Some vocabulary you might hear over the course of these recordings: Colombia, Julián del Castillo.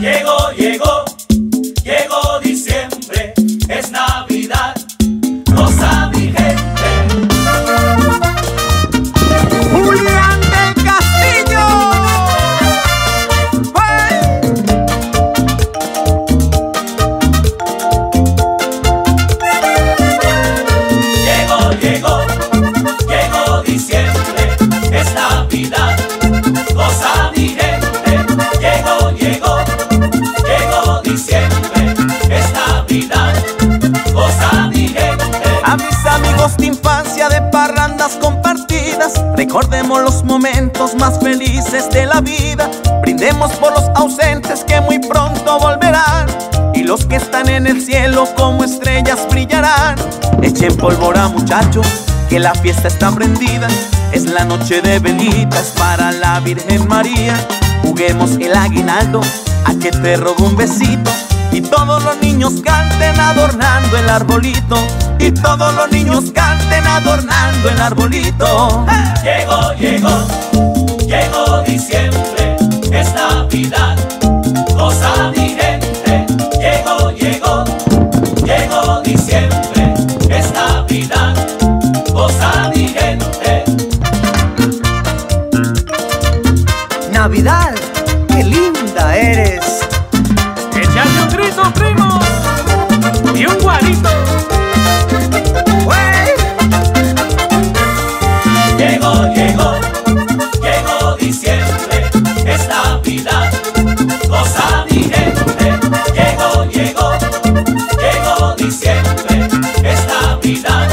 Llegó diciembre, es Navidad, goza mi gente. Julián del Castillo. ¡Hey! Llegó diciembre, es Navidad, goza mi gente. A mis amigos de infancia, de parrandas compartidas, recordemos los momentos más felices de la vida. Brindemos por los ausentes que muy pronto volverán, y los que están en el cielo como estrellas brillarán. Echen pólvora, muchachos, que la fiesta está prendida. Es la noche de velitas para la Virgen María. Juguemos el aguinaldo, a que te robo un besito, y todos los niños canten adornando el arbolito, y todos los niños canten adornando el arbolito. Llegó diciembre, es Navidad, goza mi gente. Llegó diciembre, es Navidad, goza mi gente. Navidad, qué linda eres. ¡Echale un grito, primo! ¡Y un guarito! ¡Wey! Llegó diciembre, es Navidad, goza mi gente. Llegó diciembre, es Navidad,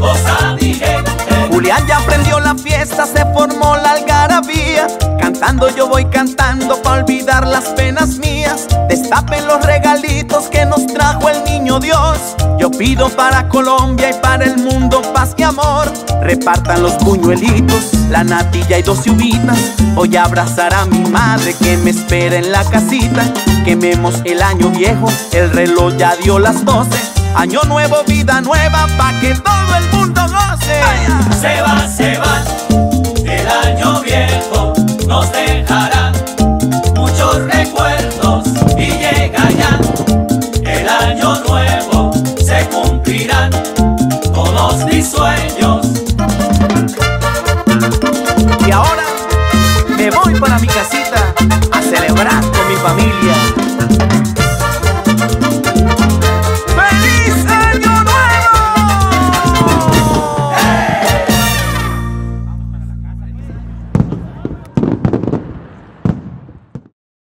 goza mi gente. Julián ya prendió la fiesta, se formó la algarabía. Cantando yo voy cantando pa' olvidar las penas mías. Destapen los regalitos que nos trajo el niño Dios. Yo pido para Colombia y para el mundo paz y amor. Repartan los buñuelitos, la natilla y dos uvitas. Voy a abrazar a mi madre que me espera en la casita. Quememos el año viejo, el reloj ya dio las 12. Año nuevo, vida nueva, pa' que todo el mundo goce. Se va el año viejo, nos dejará.